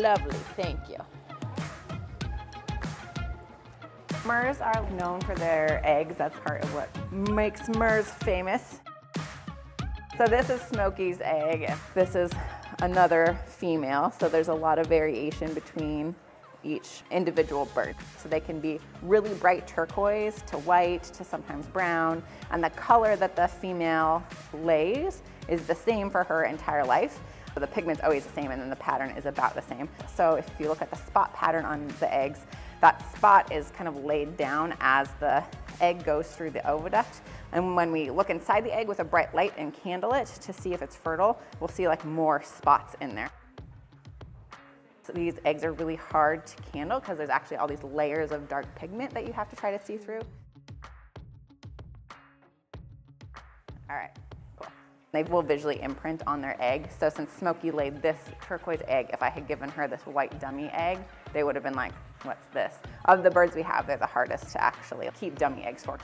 Lovely, thank you. Murres are known for their eggs. That's part of what makes Murres famous. So this is Smokey's egg. This is another female, so there's a lot of variation between each individual bird. So they can be really bright turquoise to white to sometimes brown, and the color that the female lays is the same for her entire life. So the pigment's always the same, and then the pattern is about the same. So if you look at the spot pattern on the eggs, that spot is kind of laid down as the egg goes through the oviduct. And when we look inside the egg with a bright light and candle it to see if it's fertile, we'll see like more spots in there. So these eggs are really hard to candle because there's actually all these layers of dark pigment that you have to try to see through. All right, cool. They will visually imprint on their egg. So since Smokey laid this turquoise egg, if I had given her this white dummy egg, they would have been like, what's this? Of the birds we have, they're the hardest to actually keep dummy eggs for.